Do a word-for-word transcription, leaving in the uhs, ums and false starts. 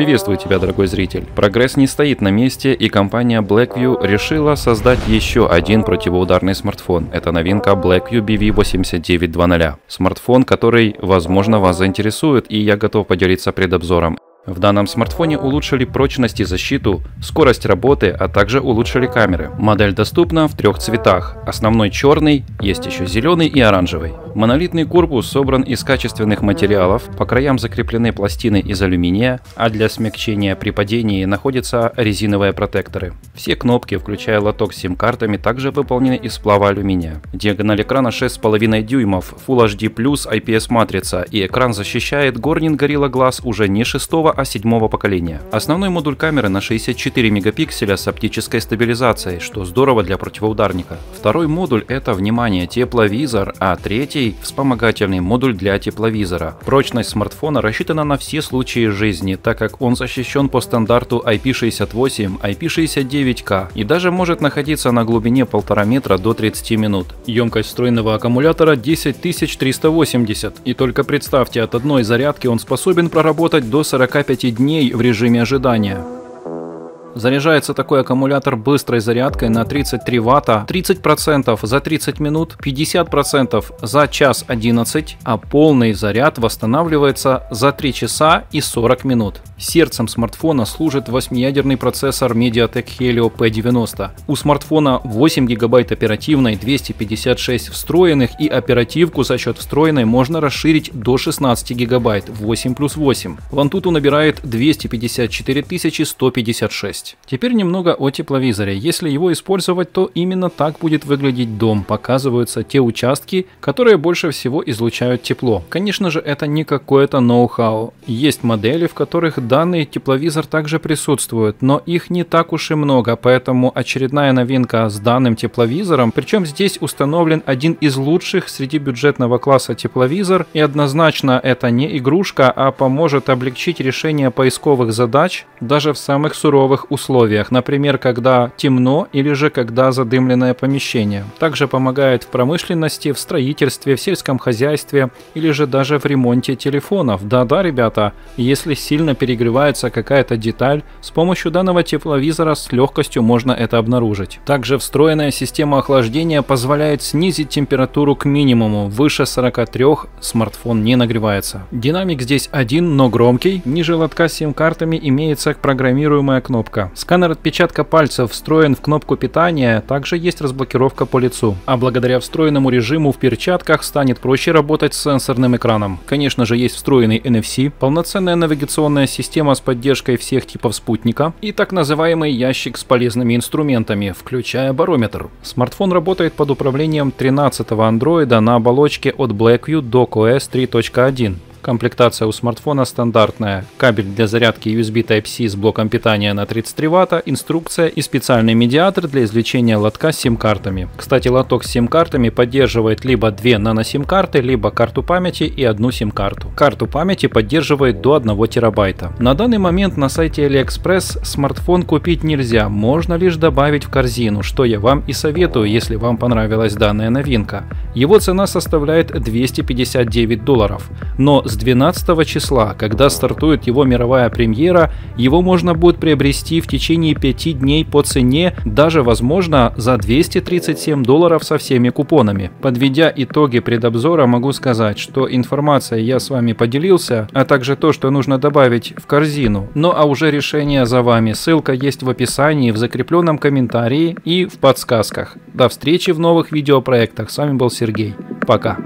Приветствую тебя, дорогой зритель. Прогресс не стоит на месте, и компания Blackview решила создать еще один противоударный смартфон. Это новинка Blackview би ви восемь девять ноль ноль. Смартфон, который, возможно, вас заинтересует, и я готов поделиться предобзором. В данном смартфоне улучшили прочность и защиту, скорость работы, а также улучшили камеры. Модель доступна в трех цветах. Основной черный, есть еще зеленый и оранжевый. Монолитный корпус собран из качественных материалов, по краям закреплены пластины из алюминия, а для смягчения при падении находятся резиновые протекторы. Все кнопки, включая лоток с сим-картами, также выполнены из сплава алюминия. Диагональ экрана шесть с половиной дюймов, Full эйч ди плюс, ай пи эс-матрица, и экран защищает Corning Gorilla Glass уже не шестого, а седьмого поколения. Основной модуль камеры на шестьдесят четыре мегапикселя с оптической стабилизацией, что здорово для противоударника. Второй модуль — это, внимание, тепловизор, а третий — вспомогательный модуль для тепловизора. Прочность смартфона рассчитана на все случаи жизни, так как он защищен по стандарту ай пи шестьдесят восемь, ай пи шестьдесят девять ка и даже может находиться на глубине полтора метра до тридцати минут. Емкость встроенного аккумулятора десять тысяч триста восемьдесят, и только представьте, от одной зарядки он способен проработать до сорока пяти дней в режиме ожидания. Заряжается такой аккумулятор быстрой зарядкой на тридцать три ватта, тридцать процентов за тридцать минут, пятьдесят процентов за час одиннадцать, а полный заряд восстанавливается за три часа и сорок минут. Сердцем смартфона служит восьмиядерный процессор MediaTek Helio пи девяносто. У смартфона восемь гигабайт оперативной, двести пятьдесят шесть встроенных, и оперативку за счет встроенной можно расширить до шестнадцати гигабайт, восемь плюс восемь. В Antutu набирает двести пятьдесят четыре тысячи сто пятьдесят шесть. Теперь немного о тепловизоре. Если его использовать, то именно так будет выглядеть дом. Показываются те участки, которые больше всего излучают тепло. Конечно же, это не какое-то ноу-хау. Есть модели, в которых данный тепловизор также присутствует, но их не так уж и много, поэтому очередная новинка с данным тепловизором. Причем здесь установлен один из лучших среди бюджетного класса тепловизор, и однозначно это не игрушка, а поможет облегчить решение поисковых задач даже в самых суровых условиях, например, когда темно или же когда задымленное помещение. Также помогает в промышленности, в строительстве, в сельском хозяйстве или же даже в ремонте телефонов. Да-да, ребята, если сильно перегревается какая-то деталь, с помощью данного тепловизора с легкостью можно это обнаружить. Также встроенная система охлаждения позволяет снизить температуру к минимуму. Выше сорока трёх смартфон не нагревается. Динамик здесь один, но громкий. Ниже лотка с сим-картами имеется программируемая кнопка. Сканер отпечатка пальцев встроен в кнопку питания, также есть разблокировка по лицу. А благодаря встроенному режиму в перчатках станет проще работать с сенсорным экраном. Конечно же, есть встроенный эн эф си, полноценная навигационная система с поддержкой всех типов спутника и так называемый ящик с полезными инструментами, включая барометр. Смартфон работает под управлением тринадцатого андроида на оболочке от Blackview DokOS три точка один. Комплектация у смартфона стандартная: кабель для зарядки ю эс би Type-C с блоком питания на тридцать три ватта, инструкция и специальный медиатор для извлечения лотка с сим-картами. Кстати, лоток с сим-картами поддерживает либо две нано-сим-карты, либо карту памяти и одну сим-карту. Карту памяти поддерживает до одного терабайта. На данный момент на сайте AliExpress смартфон купить нельзя, можно лишь добавить в корзину, что я вам и советую, если вам понравилась данная новинка. Его цена составляет двести пятьдесят девять долларов, но с двенадцатого числа, когда стартует его мировая премьера, его можно будет приобрести в течение пяти дней по цене, даже возможно за двести тридцать семь долларов со всеми купонами. Подведя итоги предобзора, могу сказать, что информация я с вами поделился, а также то, что нужно добавить в корзину. Ну а уже решение за вами, ссылка есть в описании, в закрепленном комментарии и в подсказках. До встречи в новых видеопроектах, с вами был Сергей, пока.